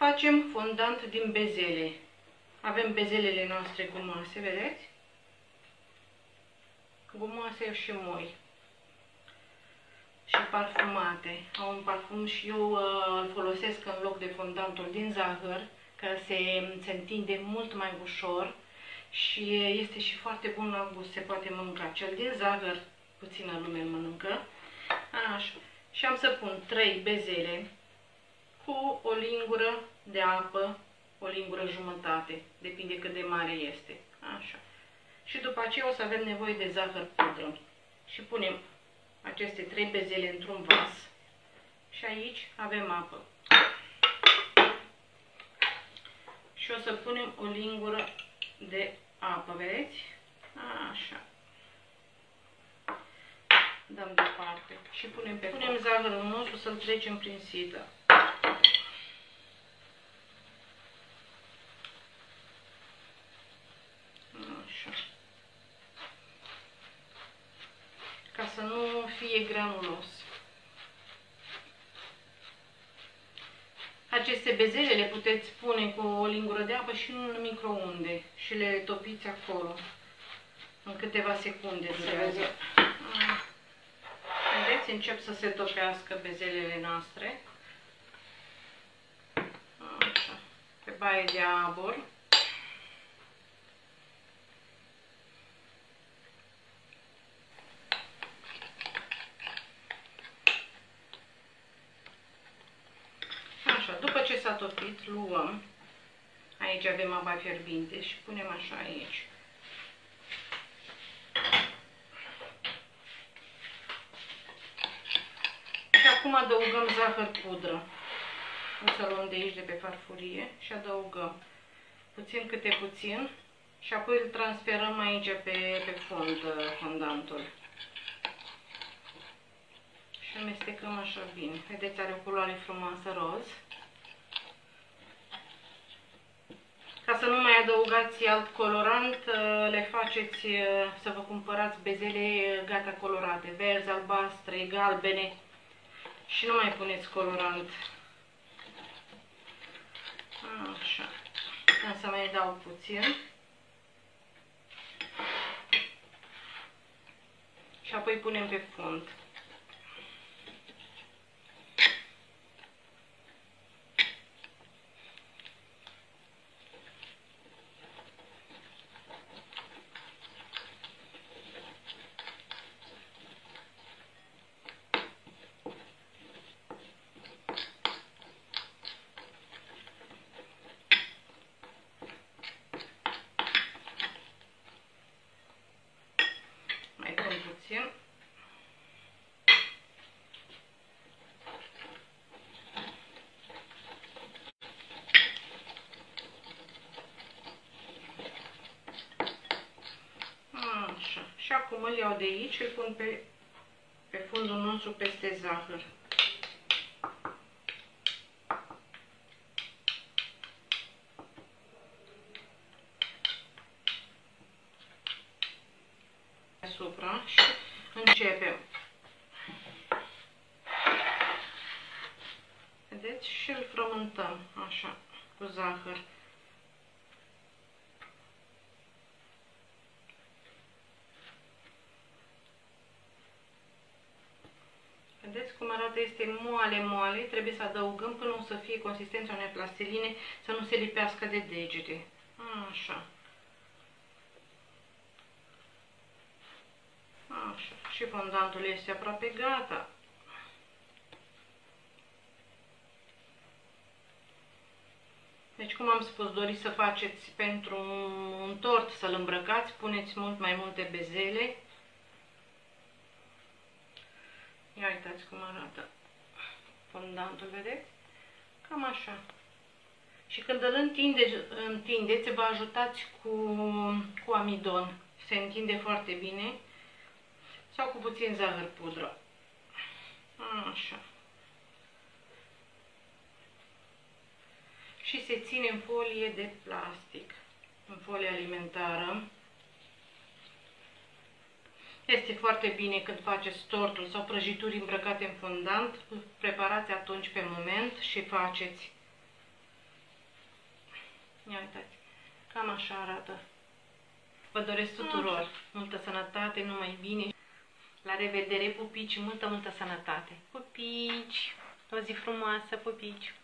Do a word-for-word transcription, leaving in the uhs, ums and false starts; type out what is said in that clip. Facem fondant din bezele. Avem bezelele noastre gumoase, vedeți? Gumoase și moi. Și parfumate. Au un parfum și eu uh, îl folosesc în loc de fondantul din zahăr, care se, se întinde mult mai ușor și este și foarte bun la gust. Se poate mânca. Cel din zahăr, puțină lume mănâncă. Așa. Și am să pun trei bezele cu o lingură de apă, o lingură jumătate, depinde cât de mare este. Așa. Și după aceea o să avem nevoie de zahăr pudră. Și punem aceste trei bezele într-un vas. Și aici avem apă. Și o să punem o lingură de apă, vedeți? Așa. Dăm departe. Și punem pe Punem zahărul nostru să-l trecem prin sită. Așa. Ca să nu fie granulos. Aceste bezele le puteți pune cu o lingură de apă și în microunde și le topiți acolo. În câteva secunde durează. Vedeți, încep să se topească bezelele noastre. Așa. Pe baie de abur. Așa, după ce s-a topit, luăm. Aici avem apa fierbinte și punem așa aici. Acum adăugăm zahăr pudră. O să luăm de aici, de pe farfurie, și adăugăm puțin câte puțin și apoi îl transferăm aici pe, pe fond, fondantul. Și amestecăm așa bine. Vedeți, are o culoare frumoasă, roz. Ca să nu mai adăugați alt colorant, le faceți să vă cumpărați bezele gata colorate, verzi, albastre, galbene. Și nu mai puneți colorant. Așa. Am să mai dau puțin. Și apoi punem pe fund. Așa. Și acum îl iau de aici și îl pun pe, pe fundul nostru peste zahăr. Deasupra și începem. Vedeți? Și îl frământăm așa cu zahăr. Vedeți cum arată? Este moale, moale. Trebuie să adăugăm până o să fie consistența unei plastiline, să nu se lipească de degete. Așa. Așa. Și fondantul este aproape gata. Deci, cum am spus, doriți să faceți pentru un tort, să-l îmbrăcați, puneți mult mai multe bezele. Ia uitați cum arată fondantul, vedeți? Cam așa. Și când îl întindeți, întindeți vă ajutați cu, cu amidon. Se întinde foarte bine. Sau cu puțin zahăr pudră. Așa. Și se ține în folie de plastic. În folie alimentară. Este foarte bine când faceți tortul sau prăjituri îmbrăcate în fondant, preparați atunci pe moment și faceți. Ia uitați, cam așa arată. Vă doresc tuturor așa. Multă sănătate, numai bine. La revedere, pupici, multă, multă sănătate. Pupici, o zi frumoasă, pupici.